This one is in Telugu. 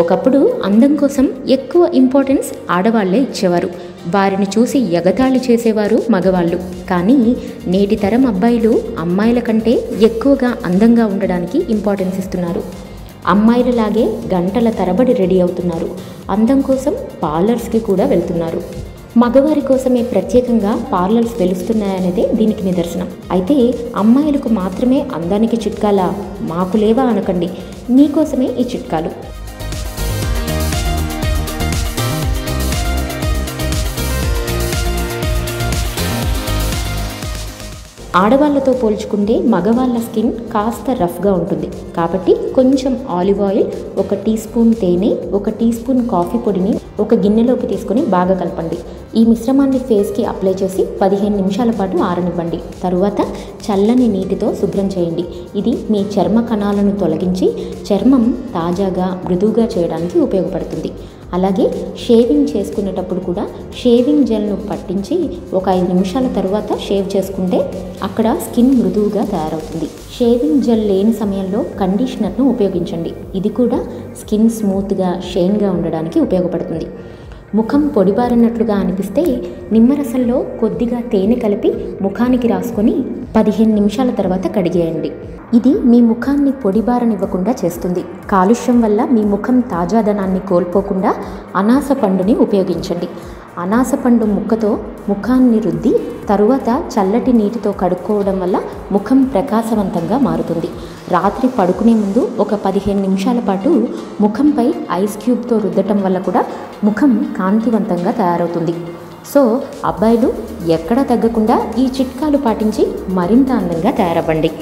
ఒకప్పుడు అందం కోసం ఎక్కువ ఇంపార్టెన్స్ ఆడవాళ్ళే ఇచ్చేవారు. వారిని చూసి ఎగతాళి చేసేవారు మగవాళ్ళు. కానీ నేటి తరం అబ్బాయిలు అమ్మాయిల కంటే ఎక్కువగా అందంగా ఉండడానికి ఇంపార్టెన్స్ ఇస్తున్నారు. అమ్మాయిలలాగే గంటల తరబడి రెడీ అవుతున్నారు. అందం కోసం పార్లర్స్కి కూడా వెళ్తున్నారు. మగవారి కోసమే ప్రత్యేకంగా పార్లర్స్ వెలుస్తున్నాయనేదే దీనికి నిదర్శనం. అయితే అమ్మాయిలకు మాత్రమే అందానికి చిట్కాలా? మాకు లేవా అనకండి, మీకోసమే ఈ చిట్కాలు. ఆడవాళ్లతో పోల్చుకుంటే మగవాళ్ళ స్కిన్ కాస్త రఫ్గా ఉంటుంది. కాబట్టి కొంచెం ఆలివ్ ఆయిల్, 1 టీ స్పూన్ తేనె, 1 టీ స్పూన్ కాఫీ పొడిని ఒక గిన్నెలోకి తీసుకుని బాగా కలపండి. ఈ మిశ్రమాన్ని ఫేస్కి అప్లై చేసి 15 నిమిషాల పాటు ఆరనివ్వండి. తరువాత చల్లని నీటితో శుభ్రం చేయండి. ఇది మీ చర్మ కణాలను తొలగించి చర్మం తాజాగా మృదువుగా చేయడానికి ఉపయోగపడుతుంది. అలాగే షేవింగ్ చేసుకునేటప్పుడు కూడా షేవింగ్ జెల్ను పట్టించి ఒక 5 నిమిషాల తర్వాత షేవ్ చేసుకుంటే అక్కడ స్కిన్ మృదువుగా తయారవుతుంది. షేవింగ్ జెల్ లేని సమయంలో కండిషనర్ను ఉపయోగించండి. ఇది కూడా స్కిన్ స్మూత్గా షైన్గా ఉండడానికి ఉపయోగపడుతుంది. ముఖం పొడిబారినట్లుగా అనిపిస్తే నిమ్మరసంలో కొద్దిగా తేనె కలిపి ముఖానికి రాసుకొని 15 నిమిషాల తర్వాత కడిగేయండి. ఇది మీ ముఖాన్ని పొడిబారనివ్వకుండా చేస్తుంది. కాలుష్యం వల్ల మీ ముఖం తాజాదనాన్ని కోల్పోకుండా అనాస పండుని ఉపయోగించండి. అనాస పండు ముక్కతో ముఖాన్ని రుద్ది తరువాత చల్లటి నీటితో కడుక్కోవడం వల్ల ముఖం ప్రకాశవంతంగా మారుతుంది. రాత్రి పడుకునే ముందు ఒక 15 నిమిషాల పాటు ముఖంపై ఐస్ క్యూబ్తో రుద్దటం వల్ల కూడా ముఖం కాంతివంతంగా తయారవుతుంది. సో అబ్బాయిలు ఎక్కడా తగ్గకుండా ఈ చిట్కాలు పాటించి మరింత అందంగా తయారవ్వండి.